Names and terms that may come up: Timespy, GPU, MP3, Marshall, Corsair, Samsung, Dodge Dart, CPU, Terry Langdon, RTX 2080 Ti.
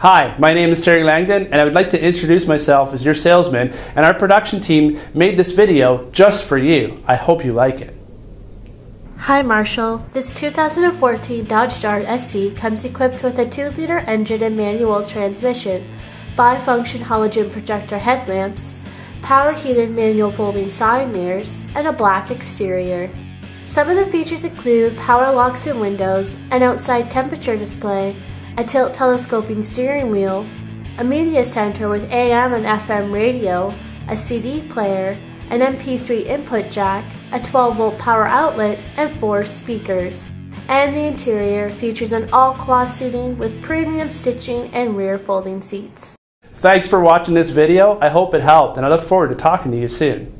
Hi, my name is Terry Langdon, and I would like to introduce myself as your salesman, and our production team made this video just for you. I hope you like it. Hi Marshall, this 2014 Dodge Dart SE comes equipped with a 2-liter engine and manual transmission, bi-function halogen projector headlamps, power heated manual folding side mirrors, and a black exterior. Some of the features include power locks and windows, an outside temperature display, a tilt telescoping steering wheel, a media center with AM and FM radio, a CD player, an MP3 input jack, a 12-volt power outlet, and 4 speakers. And the interior features an all-cloth seating with premium stitching and rear folding seats. Thanks for watching this video. I hope it helped, and I look forward to talking to you soon.